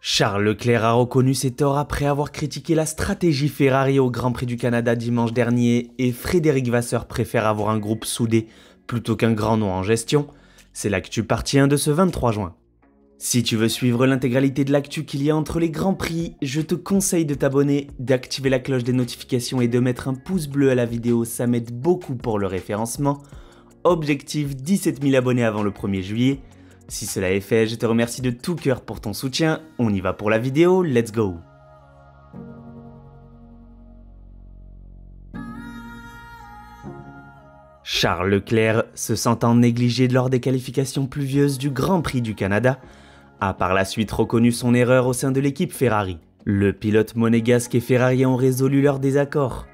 Charles Leclerc a reconnu ses torts après avoir critiqué la stratégie Ferrari au Grand Prix du Canada dimanche dernier et Frédéric Vasseur préfère avoir un groupe soudé plutôt qu'un grand nom en gestion. C'est l'actu partie 1 de ce 23 juin. Si tu veux suivre l'intégralité de l'actu qu'il y a entre les Grands Prix, je te conseille de t'abonner, d'activer la cloche des notifications et de mettre un pouce bleu à la vidéo, ça m'aide beaucoup pour le référencement. Objectif 17 000 abonnés avant le 1er juillet. Si cela est fait, je te remercie de tout cœur pour ton soutien, on y va pour la vidéo, let's go! Charles Leclerc, se sentant négligé lors des qualifications pluvieuses du Grand Prix du Canada, a par la suite reconnu son erreur au sein de l'équipe Ferrari. Le pilote monégasque et Ferrari ont résolu leur désaccord.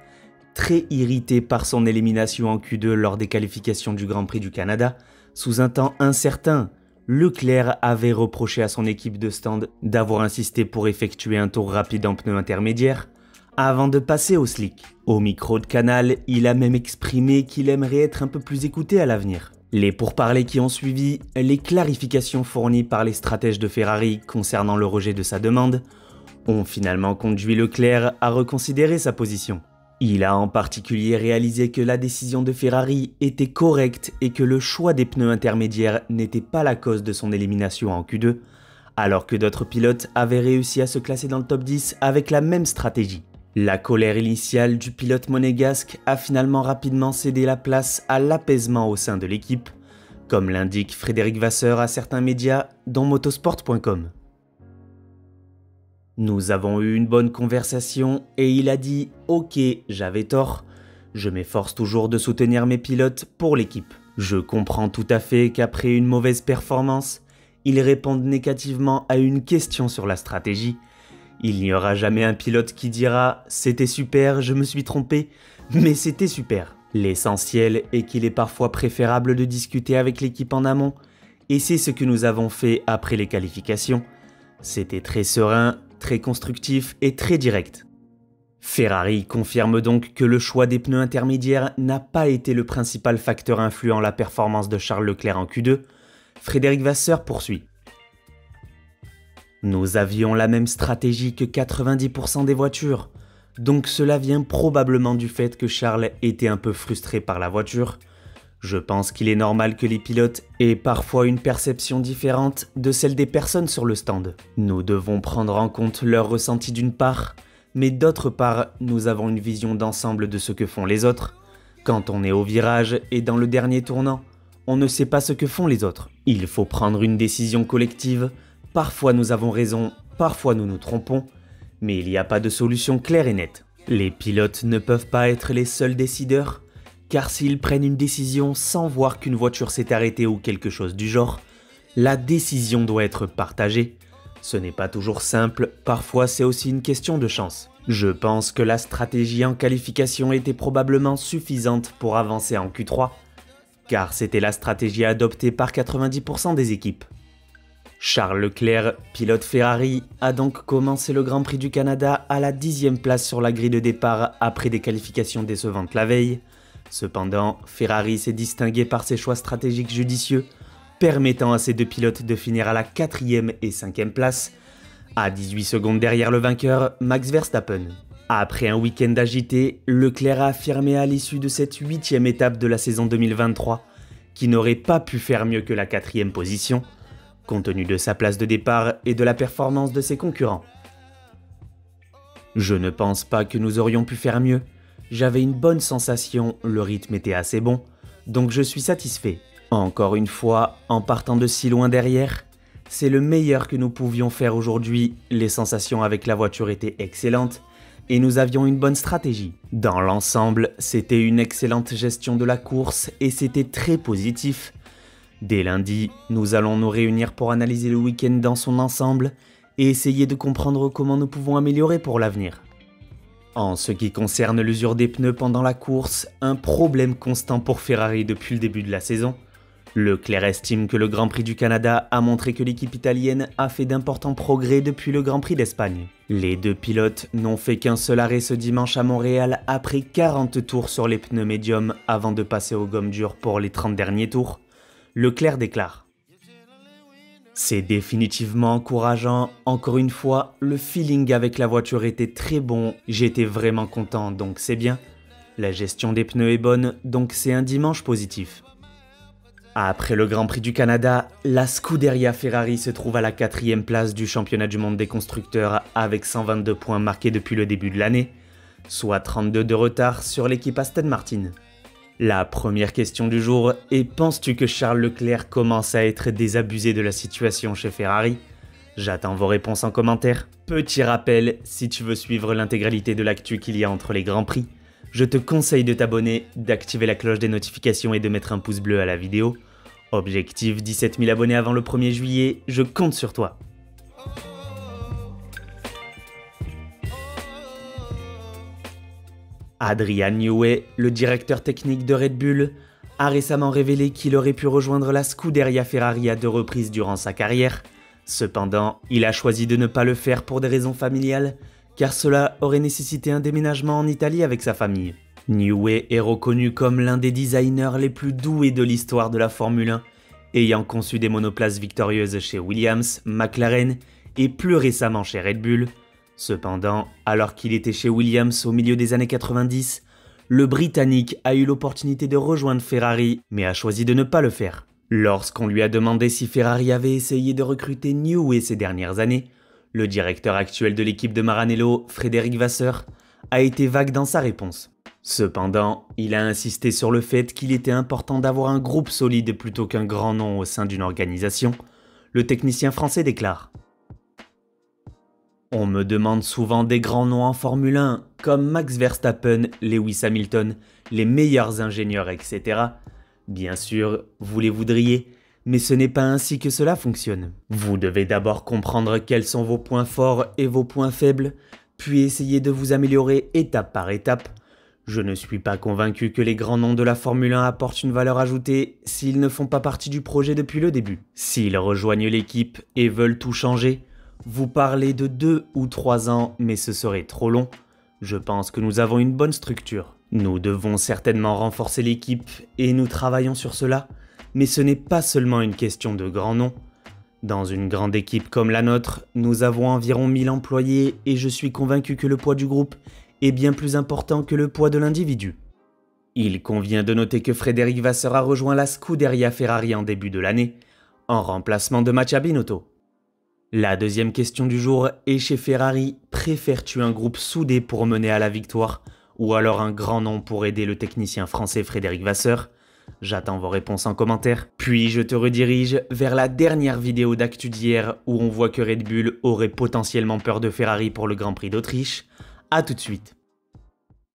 Très irrité par son élimination en Q2 lors des qualifications du Grand Prix du Canada, sous un temps incertain, Leclerc avait reproché à son équipe de stand d'avoir insisté pour effectuer un tour rapide en pneus intermédiaires avant de passer au slick. Au micro de Canal, il a même exprimé qu'il aimerait être un peu plus écouté à l'avenir. Les pourparlers qui ont suivi, les clarifications fournies par les stratèges de Ferrari concernant le rejet de sa demande, ont finalement conduit Leclerc à reconsidérer sa position. Il a en particulier réalisé que la décision de Ferrari était correcte et que le choix des pneus intermédiaires n'était pas la cause de son élimination en Q2, alors que d'autres pilotes avaient réussi à se classer dans le top 10 avec la même stratégie. La colère initiale du pilote monégasque a finalement rapidement cédé la place à l'apaisement au sein de l'équipe, comme l'indique Frédéric Vasseur à certains médias, dont motosport.com. Nous avons eu une bonne conversation et il a dit « Ok, j'avais tort, je m'efforce toujours de soutenir mes pilotes pour l'équipe. Je comprends tout à fait qu'après une mauvaise performance, ils répondent négativement à une question sur la stratégie. Il n'y aura jamais un pilote qui dira « C'était super, je me suis trompé, mais c'était super ». L'essentiel est qu'il est parfois préférable de discuter avec l'équipe en amont et c'est ce que nous avons fait après les qualifications. C'était très serein, très constructif et très direct. Ferrari confirme donc que le choix des pneus intermédiaires n'a pas été le principal facteur influent la performance de Charles Leclerc en Q2. Frédéric Vasseur poursuit. Nous avions la même stratégie que 90% des voitures, donc cela vient probablement du fait que Charles était un peu frustré par la voiture. Je pense qu'il est normal que les pilotes aient parfois une perception différente de celle des personnes sur le stand. Nous devons prendre en compte leur ressenti d'une part, mais d'autre part, nous avons une vision d'ensemble de ce que font les autres. Quand on est au virage et dans le dernier tournant, on ne sait pas ce que font les autres. Il faut prendre une décision collective. Parfois nous avons raison, parfois nous nous trompons, mais il n'y a pas de solution claire et nette. Les pilotes ne peuvent pas être les seuls décideurs, car s'ils prennent une décision sans voir qu'une voiture s'est arrêtée ou quelque chose du genre, la décision doit être partagée. Ce n'est pas toujours simple, parfois c'est aussi une question de chance. Je pense que la stratégie en qualification était probablement suffisante pour avancer en Q3, car c'était la stratégie adoptée par 90% des équipes. Charles Leclerc, pilote Ferrari, a donc commencé le Grand Prix du Canada à la 10e place sur la grille de départ après des qualifications décevantes la veille. Cependant, Ferrari s'est distingué par ses choix stratégiques judicieux, permettant à ses deux pilotes de finir à la 4e et 5e place, à 18 secondes derrière le vainqueur, Max Verstappen. Après un week-end agité, Leclerc a affirmé à l'issue de cette 8e étape de la saison 2023 qu'il n'aurait pas pu faire mieux que la 4e position, compte tenu de sa place de départ et de la performance de ses concurrents. Je ne pense pas que nous aurions pu faire mieux. J'avais une bonne sensation, le rythme était assez bon, donc je suis satisfait. Encore une fois, en partant de si loin derrière, c'est le meilleur que nous pouvions faire aujourd'hui, les sensations avec la voiture étaient excellentes et nous avions une bonne stratégie. Dans l'ensemble, c'était une excellente gestion de la course et c'était très positif. Dès lundi, nous allons nous réunir pour analyser le week-end dans son ensemble et essayer de comprendre comment nous pouvons améliorer pour l'avenir. En ce qui concerne l'usure des pneus pendant la course, un problème constant pour Ferrari depuis le début de la saison. Leclerc estime que le Grand Prix du Canada a montré que l'équipe italienne a fait d'importants progrès depuis le Grand Prix d'Espagne. Les deux pilotes n'ont fait qu'un seul arrêt ce dimanche à Montréal après 40 tours sur les pneus médiums avant de passer aux gommes dures pour les 30 derniers tours. Leclerc déclare C'est définitivement encourageant, encore une fois, le feeling avec la voiture était très bon, j'étais vraiment content donc c'est bien. La gestion des pneus est bonne donc c'est un dimanche positif. Après le Grand Prix du Canada, la Scuderia Ferrari se trouve à la 4e place du championnat du monde des constructeurs avec 122 points marqués depuis le début de l'année, soit 32 de retard sur l'équipe Aston Martin. La première question du jour est: penses-tu que Charles Leclerc commence à être désabusé de la situation chez Ferrari? J'attends vos réponses en commentaire. Petit rappel, si tu veux suivre l'intégralité de l'actu qu'il y a entre les Grands Prix, je te conseille de t'abonner, d'activer la cloche des notifications et de mettre un pouce bleu à la vidéo. Objectif 17 000 abonnés avant le 1er juillet, je compte sur toi. Adrian Newey, le directeur technique de Red Bull, a récemment révélé qu'il aurait pu rejoindre la Scuderia Ferrari à 2 reprises durant sa carrière. Cependant, il a choisi de ne pas le faire pour des raisons familiales, car cela aurait nécessité un déménagement en Italie avec sa famille. Newey est reconnu comme l'un des designers les plus doués de l'histoire de la Formule 1, ayant conçu des monoplaces victorieuses chez Williams, McLaren et plus récemment chez Red Bull. Cependant, alors qu'il était chez Williams au milieu des années 90, le Britannique a eu l'opportunité de rejoindre Ferrari, mais a choisi de ne pas le faire. Lorsqu'on lui a demandé si Ferrari avait essayé de recruter Newey ces dernières années, le directeur actuel de l'équipe de Maranello, Frédéric Vasseur, a été vague dans sa réponse. Cependant, il a insisté sur le fait qu'il était important d'avoir un groupe solide plutôt qu'un grand nom au sein d'une organisation. Le technicien français déclare: on me demande souvent des grands noms en Formule 1, comme Max Verstappen, Lewis Hamilton, les meilleurs ingénieurs, etc. Bien sûr, vous les voudriez, mais ce n'est pas ainsi que cela fonctionne. Vous devez d'abord comprendre quels sont vos points forts et vos points faibles, puis essayer de vous améliorer étape par étape. Je ne suis pas convaincu que les grands noms de la Formule 1 apportent une valeur ajoutée s'ils ne font pas partie du projet depuis le début. S'ils rejoignent l'équipe et veulent tout changer, vous parlez de 2 ou 3 ans, mais ce serait trop long. Je pense que nous avons une bonne structure. Nous devons certainement renforcer l'équipe et nous travaillons sur cela, mais ce n'est pas seulement une question de grand nom. Dans une grande équipe comme la nôtre, nous avons environ 1000 employés et je suis convaincu que le poids du groupe est bien plus important que le poids de l'individu. Il convient de noter que Frédéric Vasseur a rejoint la Scuderia Ferrari en début de l'année, en remplacement de Mattia Binotto. La deuxième question du jour est: chez Ferrari, préfères-tu un groupe soudé pour mener à la victoire ou alors un grand nom pour aider le technicien français Frédéric Vasseur? J'attends vos réponses en commentaire. Puis je te redirige vers la dernière vidéo d'actu d'hier où on voit que Red Bull aurait potentiellement peur de Ferrari pour le Grand Prix d'Autriche. A tout de suite.